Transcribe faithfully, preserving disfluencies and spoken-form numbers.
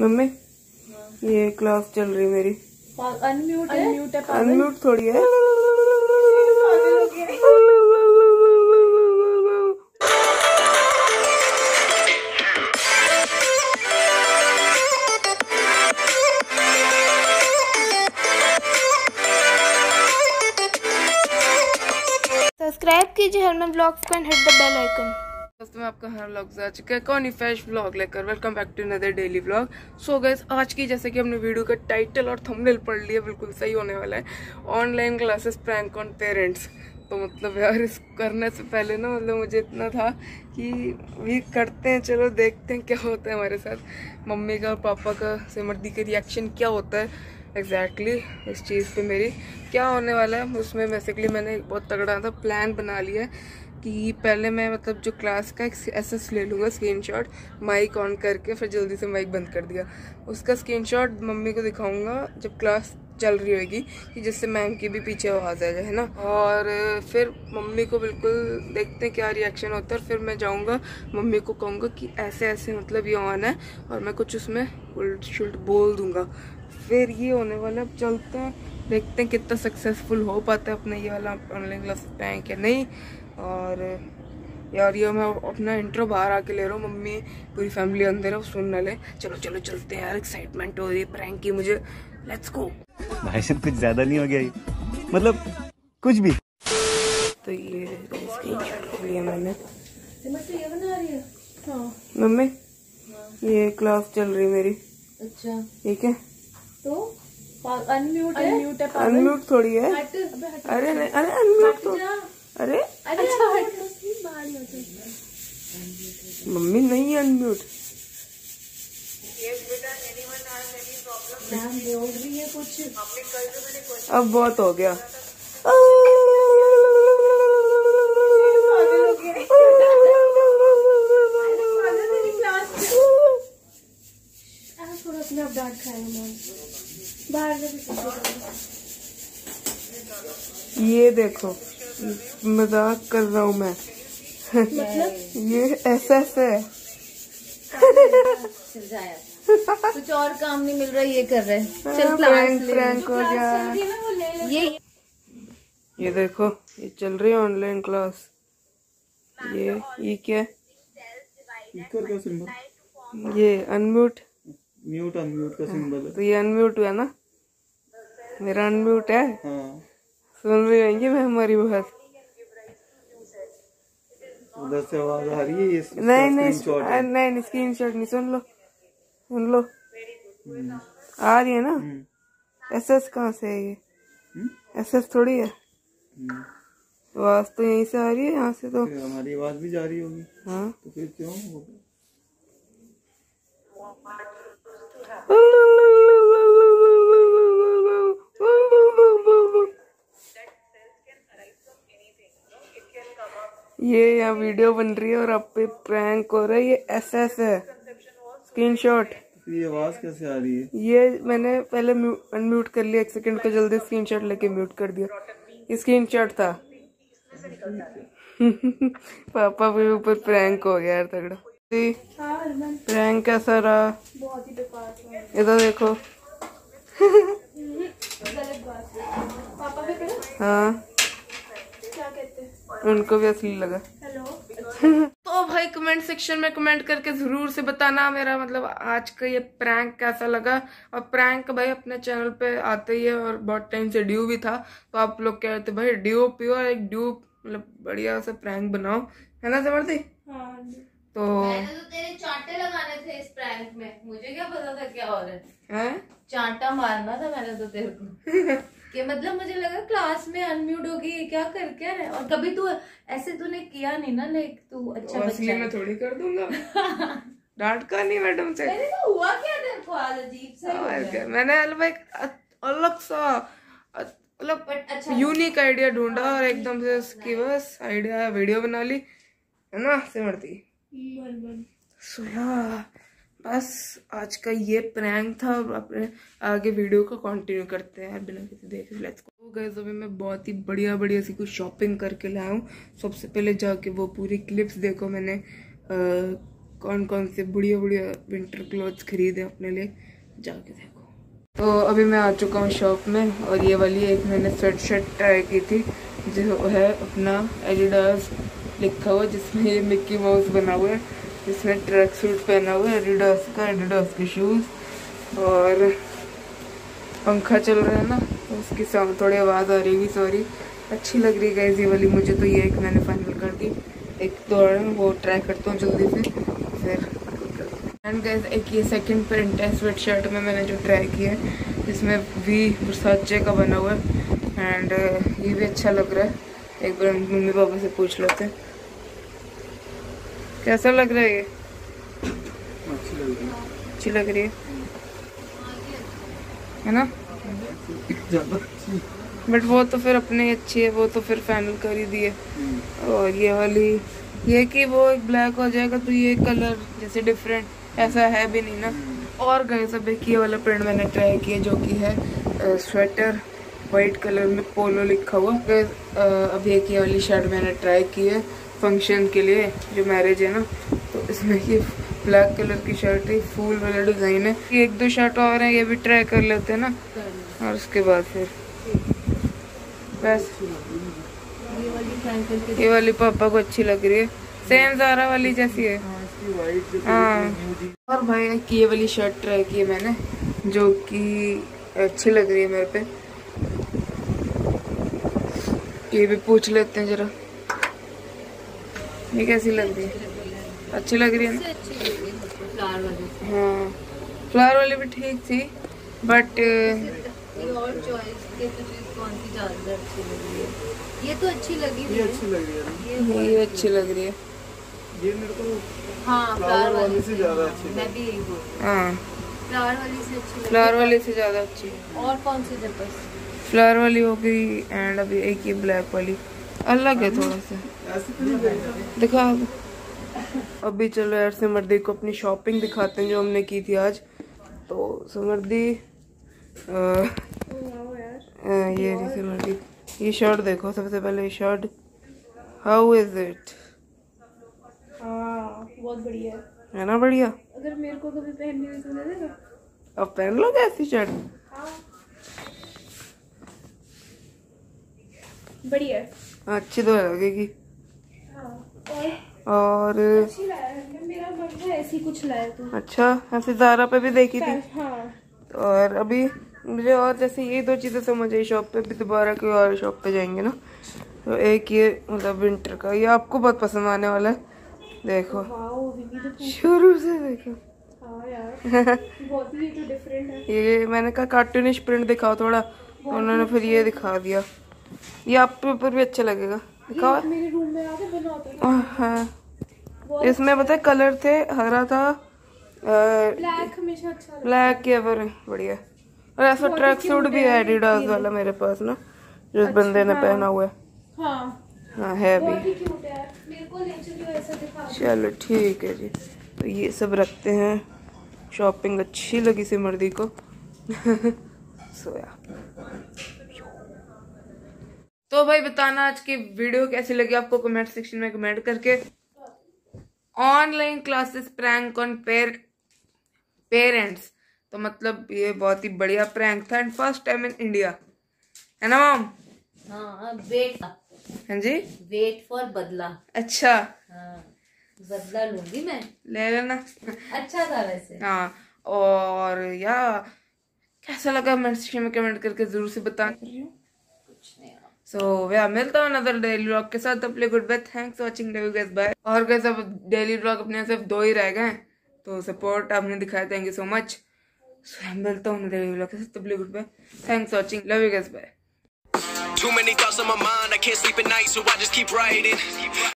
Mummy ये class चल रही मेरी। अनम्यूट अनम्यूट है, अनम्यूट थोड़ी है। सब्सक्राइब कीजिए हरमन व्लॉग्स को and hit the bell icon. दोस्तों मैं आपका हरमन व्लॉग्स आ चुका है कौन फ्रेश व्लॉग लेकर। Welcome back to another daily vlog. So guys आज की जैसे कि हमने वीडियो का टाइटल और थंबनेल पढ़ लिया, बिल्कुल सही होने वाला है online classes prank on parents. तो मतलब यार इस करने से पहले ना मतलब मुझे इतना था कि भी करते हैं, चलो देखते हैं क्या होता है हमारे साथ, मम्मी का और पापा का सिमरदी का रिएक्शन क्या होता है एग्जैक्टली exactly, इस चीज़ पे मेरी क्या होने वाला है। उसमें बेसिकली मैंने बहुत तगड़ा था प्लान बना लिया कि पहले मैं मतलब जो क्लास का एक एसेस ले लूँगा स्क्रीनशॉट, माइक ऑन करके फिर जल्दी से माइक बंद कर दिया, उसका स्क्रीनशॉट मम्मी को दिखाऊंगा जब क्लास चल रही होगी कि जिससे मैम की भी पीछे आवाज़ आ जाए, है ना। और फिर मम्मी को बिल्कुल देखते हैं क्या रिएक्शन होता है। फिर मैं जाऊंगा मम्मी को कहूँगा कि ऐसे ऐसे मतलब ये ऑन है और मैं कुछ उसमें उल्ट शुल्ट बोल दूँगा, फिर ये होने वाला। अब चलते हैं देखते हैं कितना सक्सेसफुल हो पाता है अपना ये वाला ऑनलाइन क्लास प्रैंक या नहीं। और यार ये मैं अपना इंट्रो बाहर आके ले रहा हूँ, मम्मी पूरी फैमिली अंदर है सुन ना ले। चलो चलो चलते हैं यार, एक्साइटमेंट हो रही है प्रैंक की मुझे, लेट्स गो। भाई साहब कुछ ज़्यादा नहीं हो गया ये, मतलब कुछ भी। तो ये स्क्रीनशॉट लिया मैंने। मम्मी ये क्लास चल रही मेरी। अच्छा ठीक है। तो अनम्यूट अनम्यूट है, अनम्यूट थोड़ी है। अरे नहीं, अरे अनम्यूट तो, अरे अरे मम्मी नहीं है अनम्यूट। अब बहुत हो गया, ये देखो मजाक कर रहा हूँ मैं मतलब ये ऐसा है। कुछ और काम नहीं मिल रहा ये कर रहे हैं। चल प्रैंक प्रैंक हो गया ये। ये देखो ये चल रही है ऑनलाइन क्लास। ये ये क्या है? ये अनम्यूट म्यूट अनम्यूट का सिंबल है। तो ये अनम्यूट है ना, मेरा अनम्यूट है। हाँ। सुन रही होंगी मैं हमारी बात, उधर से आवाज आ रही है। नहीं नहीं नहीं स्क्रीनशॉट नहीं, सुन लो सुन लो आ रही है ना। एसएस कहाँ से है ये? एसएस थोड़ी है, आवाज तो यहीं से आ रही है, यहाँ से तो हमारी आवाज भी जा रही होगी। हाँ तो फिर क्यों होगा? ये यहाँ वीडियो बन रही है और आप पे प्रैंक हो रहा है। ये एसएस है स्क्रीनशॉट। ये आवाज कैसे आ रही है? ये मैंने पहले अनम्यूट कर लिया एक सेकंड को, जल्दी स्क्रीनशॉट लेके म्यूट कर दिया। ये स्क्रीनशॉट था। पापा भी ऊपर प्रैंक हो गया यार तगड़ा। प्रैंक कैसा रहा? बहुत ही बेकार। इधर देखो। गलत बात है। पापा भी करें? हाँ। क्या कहते हैं? उनको भी असली लगा। हेलो। तो भाई कमेंट सेक्शन में कमेंट करके जरूर से बताना मेरा मतलब आज का ये प्रैंक कैसा लगा। और प्रैंक भाई अपने चैनल पे आते ही है और बहुत टाइम से ड्यू भी था, तो आप लोग कह रहे थे भाई ड्यू प्योर एक ड्यू मतलब बढ़िया सा प्रैंक बनाओ, है ना समर्थी? हाँ। तो मैंने तो तेरे चांटे लगाने थे इस प्रैंक में, मुझे क्या पता था क्या हो रहा है। चांटा मारना था मैंने तो तेरे को कि मतलब मुझे लगा क्लास में अनम्यूट होगी, क्या कर क्या रहा है। और कभी तू ऐसे तूने किया नहीं ना, लाइक तू अच्छा बच्चा। मैं थोड़ी कर दूंगा डांट का नहीं मैडम से। मैंने तो हुआ क्या तेरे को आज अजीब सा, मैंने अलग सा मतलब अच्छा यूनिक आइडिया ढूंढा और एकदम से उसकी बस आइडिया वीडियो बना ली, है ना सिमरती। सो यार बस आज का ये प्रैंक था। अपने आगे वीडियो को कंटिन्यू करते हैं बिना किसी देखे। Let's go guys. अभी मैं बहुत ही बढ़िया बढ़िया सी कुछ शॉपिंग करके लाया हूँ। सबसे पहले जाके वो पूरी क्लिप्स देखो मैंने आ, कौन कौन से बढ़िया बढ़िया विंटर क्लोथ्स खरीदे अपने लिए, जाके देखो। तो अभी मैं आ चुका हूँ शॉप में, और ये वाली एक मैंने स्वेट शर्ट ट्राई की थी जो है अपना एडिडास लिखा हुआ, जिसमें ये मिक्की माउस बना हुआ है, जिसमें ट्रैक सूट पहना हुआ है एडिडास का, एडिडास के शूज़। और पंखा चल रहा है ना, उसकी साउंड थोड़ी आवाज़ आ रही होगी, सॉरी। अच्छी लग रही है गाइस ये वाली मुझे, तो ये एक मैंने फाइनल कर दी। एक दौड़ वो ट्राई करता हूँ जल्दी से फिर। एंड गाइस एक ये सेकंड प्रिंट है स्वेट शर्ट में मैंने जो ट्राई किया है, जिसमें वी वर्साचे का बना हुआ है, एंड ये भी अच्छा लग रहा है। एक बार मम्मी पापा से पूछ लेते हैं कैसा लग रहा है, ये अच्छी लग रही है है ना। बट वो तो फिर अपने अच्छी है, वो तो फिर फाइनल कर ही दिए। और ये वाली ये कि वो एक ब्लैक हो जाएगा तो ये कलर जैसे डिफरेंट ऐसा है भी नहीं ना। और गए सब एक ये वाला प्रिंट मैंने ट्राई किया जो कि है आ, स्वेटर वाइट कलर में पोलो लिखा हुआ। गए अभी एक ये वाली शर्ट मैंने ट्राई की है फंक्शन के लिए, जो मैरिज है ना, तो इसमें ये ब्लैक कलर की शर्ट है, फूल वाला डिज़ाइन है। ये एक दो शर्ट और हैं, ये भी ट्राई कर लेते हैं ना, और उसके बाद फिर बस। ये वाली ये वाली पापा को अच्छी लग रही है, सेम ज़ारा वाली जैसी है हाँ। और भाई की ये वाली शर्ट ट्राई की है मैंने, जो कि अच्छी लग रही है मेरे पे। ये भी पूछ लेते हैं जरा ये कैसी लग रही है, अच्छी लग रही है ना। हाँ फ्लावर वाली भी ठीक थी, बट और चॉइस के तो कौन सी ज़्यादा अच्छी लग रही है। ये तो अच्छी लगी, ये अच्छी लग रही है, ये अच्छी लग रही है, ये मेरे को हाँ फ्लावर वाली से ज़्यादा अच्छी। मैं भी यही बोल रही हूँ, हाँ फ्लावर वाली से अच्छी, फ्लावर वाली से ज़्यादा अच्छी। और कौन सी है, बस फ्लावर वाली हो गई। एंड अभी एक ये ब्लैक वाली अलग है थोड़ा सा, दिखा दो अभी। चलो यार समर्दी को अपनी शॉपिंग दिखाते हैं जो हमने की थी आज। तो समर्दी आ, आ, ये ये, ये शर्ट देखो, सबसे पहले ये शर्ट, हाउ इज इट। हाँ बहुत बढ़िया है ना, बढ़िया। अगर मेरे को कभी पहननी हुई तो दे देगा, अब पहन लो ऐसी शर्ट हाँ। बढ़िया अच्छी तो लगेगी हाँ। और अच्छी मेरा मन था ऐसी कुछ लाया तू। अच्छा ऐसे ज़ारा पे भी देखी थी हाँ। और अभी मुझे और जैसे ये दो चीज़ें समझ आई शॉप पे, भी दोबारा कोई और शॉप पे जाएंगे ना, तो एक ये मतलब विंटर का ये आपको बहुत पसंद आने वाला है। देखो शुरू से देखो यार बहुत ही तो डिफरेंट है। ये मैंने कहा कार्टूनिश प्रिंट दिखाओ थोड़ा, उन्होंने फिर ये दिखा दिया। ये आपके ऊपर भी अच्छा लगेगा, दिखाओ मेरे रूम में आके बनाओ हाँ। इसमें पता है कलर थे, हरा था, ब्लैक हमेशा अच्छा, ब्लैक के ऊपर बढ़िया। और ऐसा ट्रैक सूट भी है एडिडास वाला मेरे पास ना, जो अच्छा बंदे ने हाँ। पहना हुआ है हाँ, हाँ है भी। चलो ठीक है जी, तो ये सब रखते हैं। शॉपिंग अच्छी लगी सिमरदी को सोया। तो भाई बताना आज की वीडियो कैसी लगी आपको, कमेंट सेक्शन में कमेंट करके। Online classes prank on parents, तो मतलब ये बहुत ही बढ़िया प्रैंक था, and first time in India है ना मॉम हाँ। वेट हाँ जी, वेट फॉर बदला। अच्छा हाँ, बदला लूंगी मैं, ले लेना अच्छा था वैसे हाँ। और यार कैसा लगा कमेंट सेक्शन में कमेंट करके जरूर से बता। सो so, yeah, मिलता हूँ अनदर डेली व्लॉग के साथ। अपने good bye, thanks watching guys, bye. और गाइस अब डेली व्लॉग अपने सिर्फ दो ही रह गए, तो सपोर्ट आपने दिखाया, thank you so much. So मिलता हूँ डेली व्लॉग के साथ, अपने good bye, thanks watching, love you guys, bye.